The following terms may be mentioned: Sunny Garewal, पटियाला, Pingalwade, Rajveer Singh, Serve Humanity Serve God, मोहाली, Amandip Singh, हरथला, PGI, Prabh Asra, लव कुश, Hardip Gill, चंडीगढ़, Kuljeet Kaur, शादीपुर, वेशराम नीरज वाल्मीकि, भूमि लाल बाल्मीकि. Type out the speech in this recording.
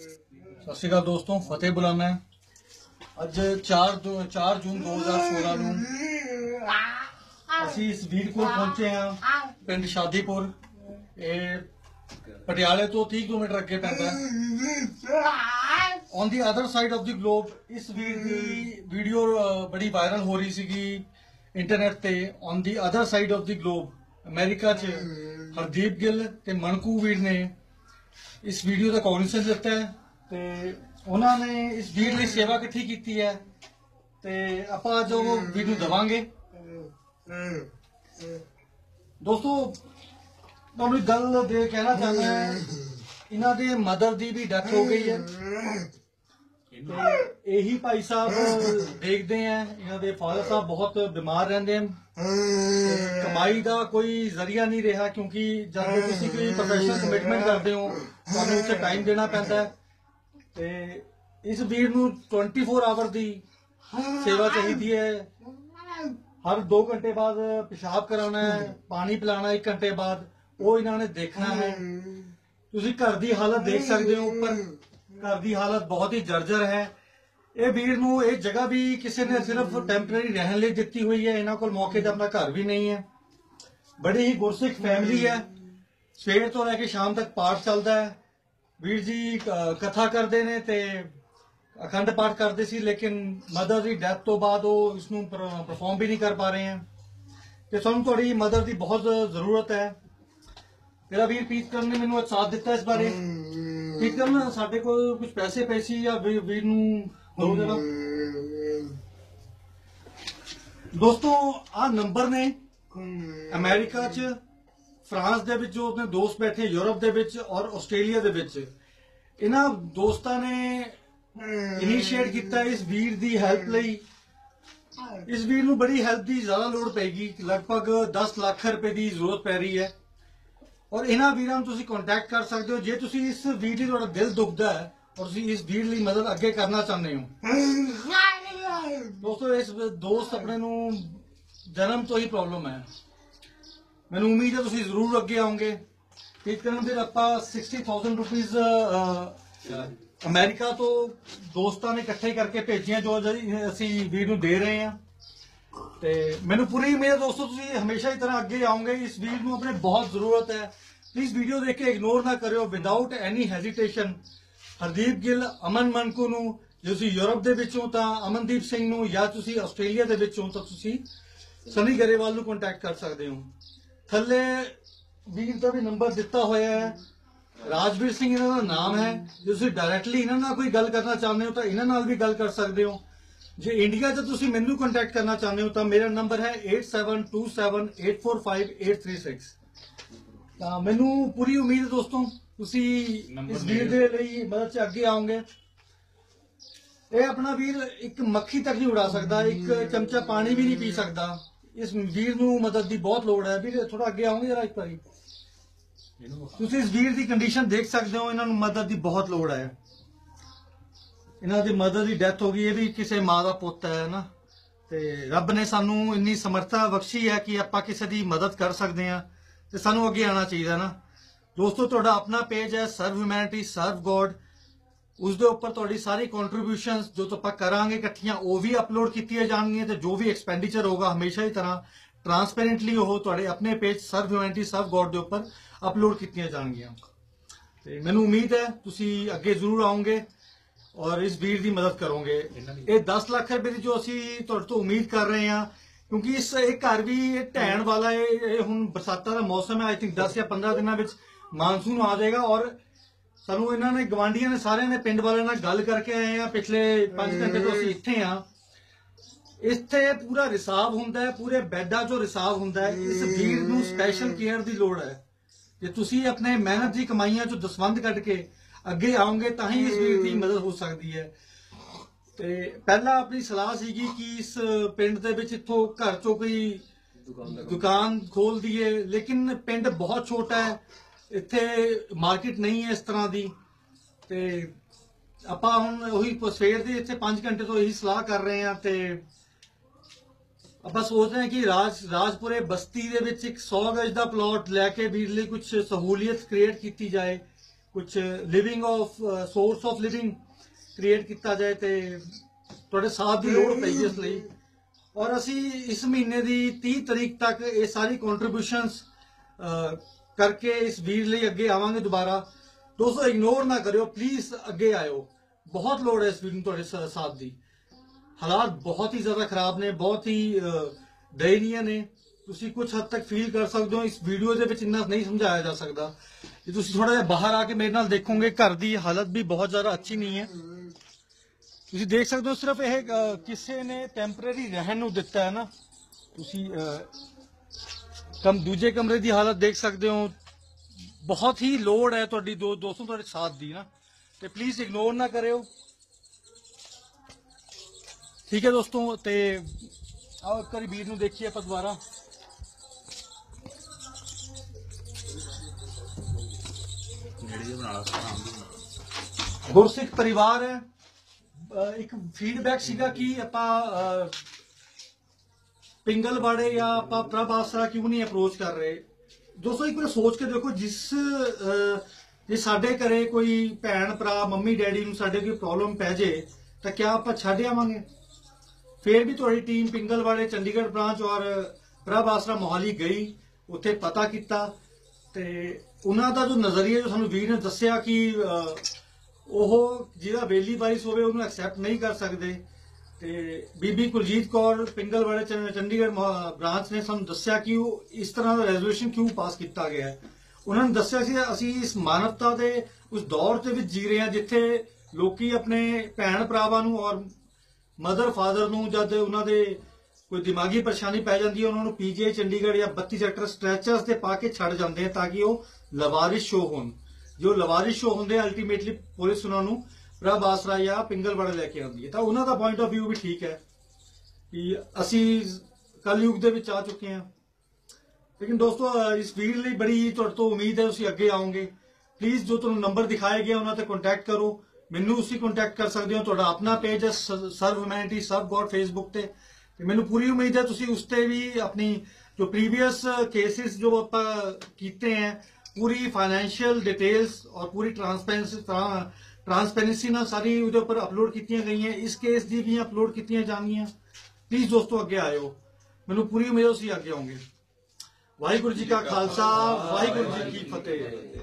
सत श्री अकाल दोस्तों, फतेह बुलाना है। अज 4 जून 2016 ਨੂੰ ਅਸੀਂ ਇਸ ਵੀਰ ਕੋਲ ਪਹੁੰਚੇ ਹਾਂ। ਪਿੰਡ ਸ਼ਾਦੀਪੁਰ, ਇਹ ਪਟਿਆਲੇ ਤੋਂ 30 ਕਿਲੋਮੀਟਰ ਅੱਗੇ ਪੈਂਦਾ ਹੈ। On the other side of the globe ਇਸ ਵੀਰ ਦੀ ਵੀਡੀਓ ਬੜੀ ਵਾਇਰਲ ਹੋ ਰਹੀ ਸੀਗੀ ਇੰਟਰਨੈਟ ਤੇ। On the other side of the globe America 'ਚ ਹਰਦੀਪ ਗਿੱਲ ਤੇ ਮਨਕੂ ਵੀਰ ਨੇ इस वीडियो का कॉग्निशन दिता है तो उन्होंने इस वीर की सेवा कितनी की है। तो आप जो वीडियो देवांगे दोस्तों, थोड़ी गल दे कहना चाहता है। इन्होंने मदर की भी डेथ हो गई है। यही भाई साहब देखते हैं, इन्होंने फादर साहब बहुत बीमार रहते हैं। कमाई का कोई जरिया नहीं रहा क्योंकि जब तुम कोई प्रोफेशनल कमिटमेंट करते हो तो उसे टाइम देना पैंदा है। इस वीर नूं 24 आवर की सेवा चाहिए है। हर 2 घंटे बाद पेशाब कराना है, पानी पिलाना 1 घंटे बाद, वो इन्होंने देखना है। तुम घर की हालत देख सकते हो, पर घर की हालत बहुत ही जर्जर है। ये वीर नूं ये जगह भी किसी ने सिर्फ टैंपरेरी रहने लई दित्ती हुई है। इन्हां कोल मौके दा अपना घर भी नहीं है। बड़ी ही गुरसिख फैमिली है। सवेर तो लैके शाम तक पाठ चलता है। वीर जी कथा करते ने ते अखंड पाठ करते सी, लेकिन मदर की डैथ तो बाद वो इसनूं परफॉर्म भी नहीं कर पा रहे हैं। तो तुहानूं तुहाडी मदर की बहुत जरूरत है। मेरा वीर पीतकरन ने मैनूं साथ दिता इस बारे। पीतकरन साडे कोल कुछ पैसे पैसी या वीर नूं दो देना। दोस्तों आ नंबर ने अमेरिका च, फ्रांस दे विच जो अपने दोस्त बैठे, यूरोप दे विच और ऑस्ट्रेलिया दे विच, इन्हां दोस्तां ने इनिशिएट किया इस वीर दी हेल्प लई। इस वीर नूं बड़ी हेल्प दी ज़्यादा लोड़ पैगी, लगभग 10 लाख रुपए की जरूरत पै रही है। और इन्हां वीरां नूं तुसीं कॉन्टैक्ट कर सकते हो जे तुसीं इस वीर दी तुहाडा दिल दुखदा है और तुसीं इस वीर लई मदद अगे करना चाहते हो। दोस्तों इस दोस्त अपने नूं जन्म तो ही प्रॉब्लम है। मैनूं उम्मीद है तुसीं जरूर अगे आओगे। इस कारण फिर आपां 60,000 रुपीज़ अमेरिका तो दोस्तां ने इकट्ठे करके भेजियां जो असीं वीर नूं दे रहे हैं। ते मैनूं पूरी उम्मीद है दोस्तों तुसीं हमेशा की तरह अगे आओगे। इस वीर नूं अपने बहुत जरूरत है। प्लीज़ वीडियो देख के इग्नोर ना करो। Without any hesitation Hardeep Gill Aman Manku नूं, जे तुसीं यूरोप दे विच हो तां अमनदीप सिंह नूं, या तुसीं आस्ट्रेलिया दे विच हो तां तुसीं सनी गरेवाल नूं कॉन्टैक्ट कर सकदे हो। थल्ले वीर दा भी नंबर दिता होया है। राजवीर सिंह इन्हां दा नाम है। जे तुसीं डायरैक्टली इन्हां नाल कोई गल करना चाहुंदे हो तां इन्हां नाल भी गल कर सकदे हो। जे इंडिया च तुसीं मैनू कॉन्टैक्ट करना चाहते हो तो मेरा नंबर है 8727845836। तो मैनू पूरी उम्मीद है दोस्तों तुसीं इस वीर दे लई मदद च अगे आओगे। ये अपना वीर एक मक्खी तक नहीं उड़ा सकता, एक चमचा पानी भी नहीं पी सकता। इस वीर नू मदद की बहुत लोड़ है। वीर थोड़ा अगे आओगे जरा, एक बारी तुसीं इस वीर की कंडीशन देख सकते हो। इन्हां नू मदद की बहुत लोड़ है। इन्हां दी मदर की डेथ हो गई, ये भी किसी माँ का पुत है ना। तो रब ने सानू इन्नी समर्था बख्शी है कि आप किसी की मदद कर सकते हैं। तो सानू अगे आना चाहिए ना दोस्तों। तुहाडा अपना पेज है सर्व ह्यूमैनिटी सर्व गॉड। उसके उपर तुहाडी सारी कॉन्ट्रीब्यूशन जो तो आप करांगे इकट्ठियां, वो भी अपलोड की जाएंगी। तो जो भी एक्सपेंडिचर होगा हमेशा ही तरह ट्रांसपेरेंटली वो तुहाडे अपने page serve humanity serve God के उपर अपलोड की जाएंगियां। तो मैनू उम्मीद है तुसीं अगे जरूर आओगे और इस वीर की मदद करोगे। ये 10 लाख रुपए की जो असी तो उम्मीद कर रहे हैं, क्योंकि इस एक घर भी ढहन वाला है। हुण बरसातां का मौसम है, आई थिंक 10 या 15 दिन में मानसून आ जाएगा। और सानू इन्हां ने गवांढियां ने सारे ने पिंड वाले नाल गल करके आए हैं। पिछले 5 घंटे तो असीं इत्थे आ। इत्थे पूरा रिसाव हुंदा है, पूरे बैडा चो रिसाव हुंदा है। इस वीर नूं स्पैशल केयर की लोड़ है। जे तुसीं अपने मेहनत की कमाइयां चो दसवंध कढ के अगे आओगे तो ही इस वीर की मदद हो सकती है। तो पहला अपनी सलाह सीगी कि इस पिंड दे विच इत्थों घर चो कोई दुकान खोल दिए, लेकिन पिंड बहुत छोटा है, इत्थे मार्केट नहीं है इस तरह की। तो आपां हुण उही सवेर दे इत्थे 5 घंटे तो यही सलाह कर रहे हैं। तो आपां सोच रहे हैं कि राजपुरे बस्ती दे विच एक 100 गज का प्लॉट लैके वीर लई कुछ सहूलियत क्रिएट की जाए। कुछ living of source of living create किया जाए तो थोड़े साथ की लड़ पी इस लिए और असी इस महीने की 30 तारीख तक ये सारी कॉन्ट्रीब्यूशनस करके इस भीड़ लिए अगे आवांगे दोबारा। दोस्तों इग्नोर ना करो प्लीज, अगे आयो, बहुत लोड़ है इस भीड़ थोड़े साथ की। हालात बहुत ही ज़्यादा खराब ने, बहुत ही दयनीय ने, तुसी कुछ हद तक फील कर सकते हो। इस वीडियो के विच इन्ना नहीं समझाया जा सकता, ये तुसी थोड़ा जिहा बाहर आके मेरे नाल देखोगे। घर की हालत भी बहुत ज़्यादा अच्छी नहीं है, तुसी देख सकते हो। सिर्फ यह किसी ने टैंपरेरी रहन नूं दिता है ना, तुसी दूजे कमरे की हालत देख सकते हो। बहुत ही लोड़ है तुहाडी दोस्तों तुहाडे साथ दी ना, तो प्लीज़ इग्नोर ना करियो, ठीक है दोस्तों। तो आओ एक बार भीड़ नूं देखिए आपां दुबारा। गुरसिख परिवार है, एक फीडबैक सीगा कि आपां पिंगलवाड़े या आपां प्रभ आसरा क्यों नहीं अप्रोच कर रहे। दोस्तों एक बार सोच के देखो, जे साडे घरे कोई भैन भरा मम्मी डैडी नूं साडे कोई प्रॉब्लम पै जाए तो क्या आपां छड्ड आवांगे? फिर भी थोड़ी टीम पिंगलवाड़े चंडीगढ़ ब्रांच और प्रभ आसरा मोहाली गई, उत्थे पता किया तो उन्हों का जो नज़रिया जो सानूं वीर ने दसिया कि जिहदा वेली बारिश होवे उहनूं एक्सैप्ट नहीं कर सकते। तो बीबी कुलजीत कौर पिंगलवाड़े चंडीगढ़ ब्रांच ने सानूं दसिया कि इस तरह का रेजोल्यूशन क्यों पास किया गया है। उन्होंने दसिया कि असीं इस मानवता के उस दौर के विच जी रहे हैं जिथे लोग अपने भैन भरावां नूं और मदर फादर नूं जद उन्होंने कोई दिमागी परेशानी पै जाती है, उन्होंने PGI चंडीगढ़ या 32 सेक्टर स्ट्रैचर्स से पा के छड़ जाते हैं ताकि वह लवारिश शो हो। जो लवारिश शो होंगे अल्टीमेटली पुलिस उन्होंने प्रभ आसरा या पिंगलवाड़े लैके आती है। तो उन्होंने पॉइंट ऑफ व्यू भी ठीक है कि असी कलयुग दे विच आ चुके हैं। लेकिन दोस्तों इस भीड़ लिए बड़ी तो उम्मीद है तुसीं अगे आओगे। प्लीज़ जो तुहानूं नंबर दिखाया गया उन्होंने कॉन्टैक्ट करो, मैनू तुसीं कॉन्टैक्ट कर सकते हो। तुहाडा अपना पेज है serve humanity serve God Facebook पे, मैनू पूरी उम्मीद है तुसीं उस ते भी अपनी जो प्रीवियस केसेस जो आपां कीते हैं पूरी फाइनैशियल डिटेल्स और पूरी ट्रांसपेरेंसी ना सारी उहदे उपर अपलोड कीतियां गई हैं। इस केस दी भी अपलोड कीतियां जाणगियां। प्लीज़ दोस्तों अगे आयो, मैनू पूरी उम्मीद है तुसीं अगे आओगे। वाहिगुरू जी का खालसा वाहिगुरू जी की फतेह।